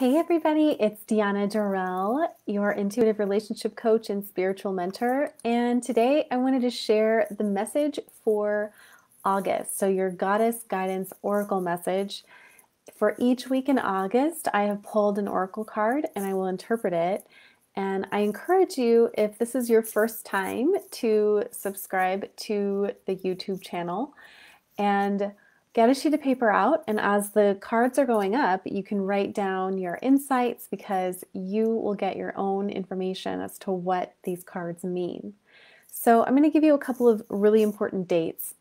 Hey everybody, it's Diana Dorell, your intuitive relationship coach and spiritual mentor. And today I wanted to share the message for August. So your goddess guidance oracle message. For each week in August, I have pulled an oracle card and I will interpret it. And I encourage you, if this is your first time, to subscribe to the YouTube channel and get a sheet of paper out, and as the cards are going up, you can write down your insights because you will get your own information as to what these cards mean. So I'm going to give you a couple of really important dates.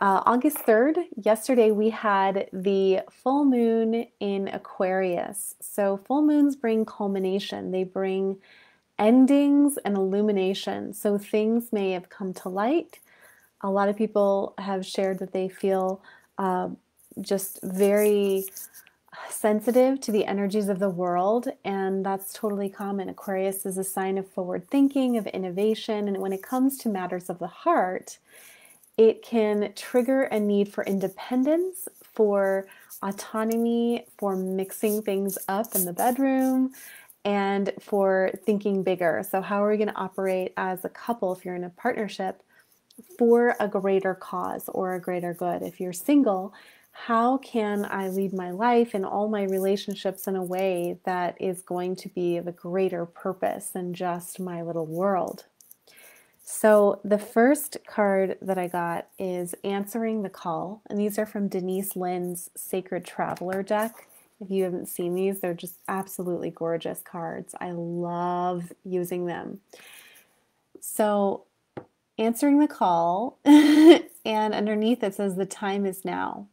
August 3rd, yesterday we had the full moon in Aquarius. So full moons bring culmination. They bring endings and illumination. So things may have come to light. A lot of people have shared that they feel just very sensitive to the energies of the world, and that's totally common. Aquarius is a sign of forward thinking, of innovation, and when it comes to matters of the heart, it can trigger a need for independence, for autonomy, for mixing things up in the bedroom, and for thinking bigger. So how are we going to operate as a couple if you're in a partnership for a greater cause or a greater good? If you're single, how can I lead my life and all my relationships in a way that is going to be of a greater purpose than just my little world? So the first card that I got is Answering the Call, and these are from Denise Lynn's Sacred Traveler deck. If you haven't seen these, they're just absolutely gorgeous cards. I love using them. So Answering the Call, and underneath it says the time is now.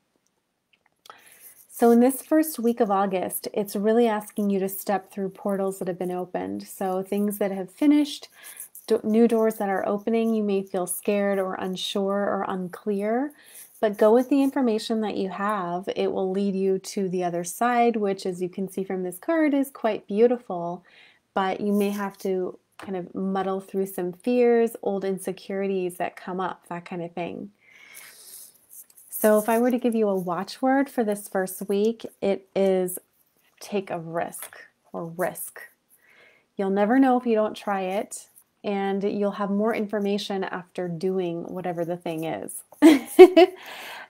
So in this first week of August, it's really asking you to step through portals that have been opened. So things that have finished, new doors that are opening. You may feel scared or unsure or unclear, but go with the information that you have. It will lead you to the other side, which, as you can see from this card, is quite beautiful, but you may have to kind of muddle through some fears, old insecurities that come up, that kind of thing. So if I were to give you a watchword for this first week, it is take a risk or risk. You'll never know if you don't try it, and you'll have more information after doing whatever the thing is.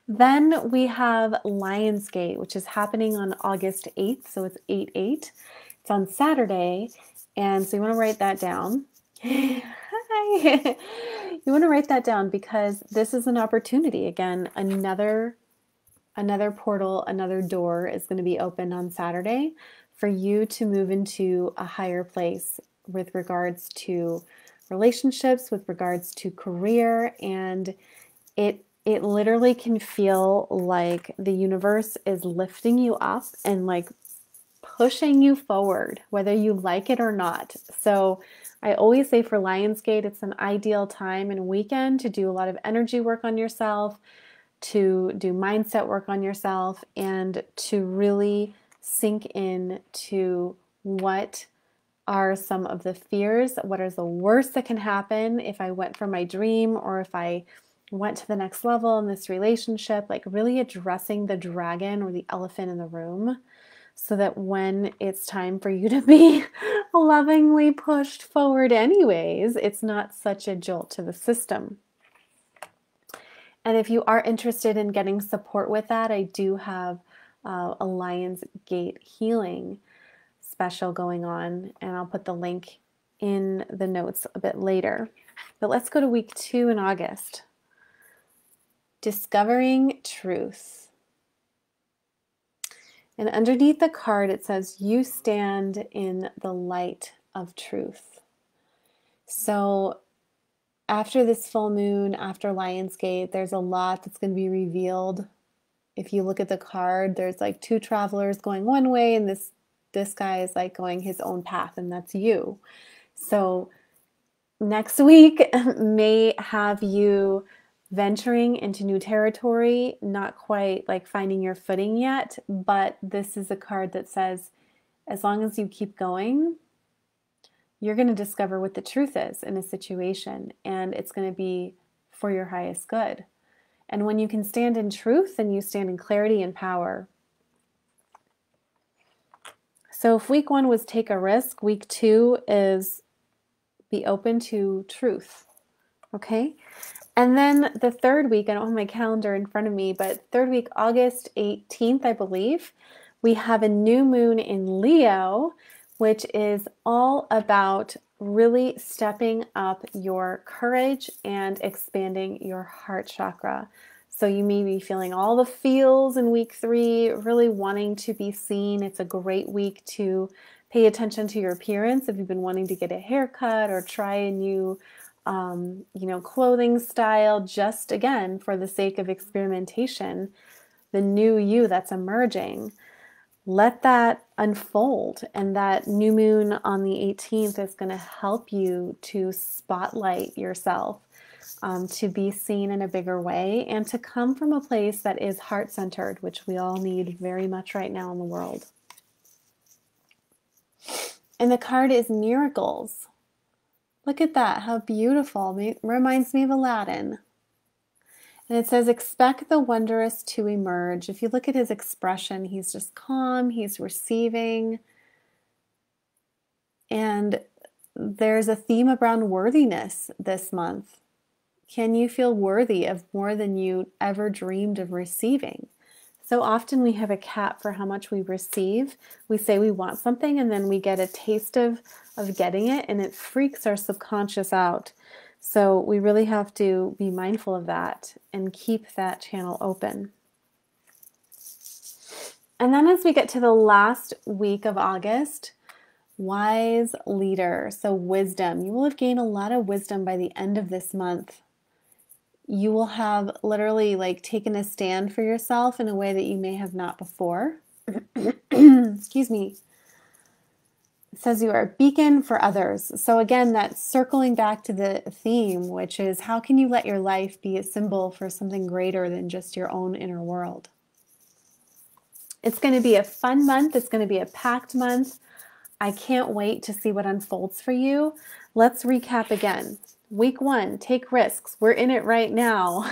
Then we have Lionsgate, which is happening on August 8th. So it's 8-8. It's on Saturday. And so you want to write that down. Hi. You want to write that down because this is an opportunity. Again, another portal, another door is going to be opened on Saturday for you to move into a higher place with regards to relationships, with regards to career. And it literally can feel like the universe is lifting you up and like pushing you forward, whether you like it or not. So I always say for Lionsgate, it's an ideal time and weekend to do a lot of energy work on yourself, to do mindset work on yourself, and to really sink in to what are some of the fears, what is the worst that can happen if I went for my dream or if I went to the next level in this relationship, like really addressing the dragon or the elephant in the room, so that when it's time for you to be lovingly pushed forward anyways, it's not such a jolt to the system. And if you are interested in getting support with that, I do have a Lionsgate healing special going on, and I'll put the link in the notes a bit later. But let's go to week 2 in August. Discovering Truth. And underneath the card, it says, you stand in the light of truth. So after this full moon, after Lionsgate, there's a lot that's going to be revealed. If you look at the card, there's like two travelers going one way, and this guy is like going his own path, and that's you. So next week may have you venturing into new territory, not quite like finding your footing yet, but this is a card that says, as long as you keep going, you're going to discover what the truth is in a situation, and it's going to be for your highest good. And when you can stand in truth, then you stand in clarity and power. So if week one was take a risk, week two is be open to truth. Okay. And then the third week, I don't have my calendar in front of me, but third week, August 18th, I believe, we have a new moon in Leo, which is all about really stepping up your courage and expanding your heart chakra. So you may be feeling all the feels in week three, really wanting to be seen. It's a great week to pay attention to your appearance. If you've been wanting to get a haircut or try a new, clothing style, just again, for the sake of experimentation, the new you that's emerging, let that unfold. And that new moon on the 18th is going to help you to spotlight yourself, to be seen in a bigger way and to come from a place that is heart-centered, which we all need very much right now in the world. And the card is miracles. Look at that, how beautiful. It reminds me of Aladdin. And it says, expect the wondrous to emerge. If you look at his expression, he's just calm, he's receiving. And there's a theme around worthiness this month. Can you feel worthy of more than you ever dreamed of receiving? So often we have a cap for how much we receive. We say we want something and then we get a taste of getting it and it freaks our subconscious out. So we really have to be mindful of that and keep that channel open. And then as we get to the last week of August, wise leader. So wisdom. You will have gained a lot of wisdom by the end of this month. You will have literally like taken a stand for yourself in a way that you may have not before. Excuse me. It says you are a beacon for others. So again, that's circling back to the theme, which is how can you let your life be a symbol for something greater than just your own inner world? It's going to be a fun month. It's going to be a packed month. I can't wait to see what unfolds for you. Let's recap again. Week one, take risks. We're in it right now.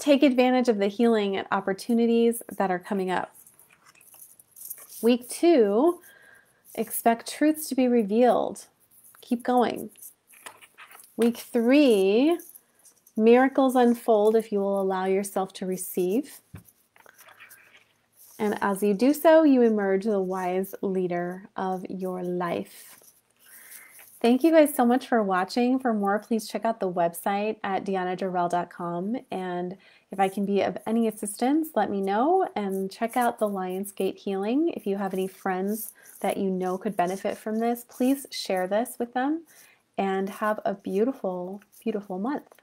Take advantage of the healing and opportunities that are coming up. Week two, expect truths to be revealed. Keep going. Week three, miracles unfold if you will allow yourself to receive. And as you do so, you emerge the wise leader of your life. Thank you guys so much for watching. For more, please check out the website at DianaDorell.com. And if I can be of any assistance, let me know. And check out the Lionsgate Healing. If you have any friends that you know could benefit from this, please share this with them. And have a beautiful, beautiful month.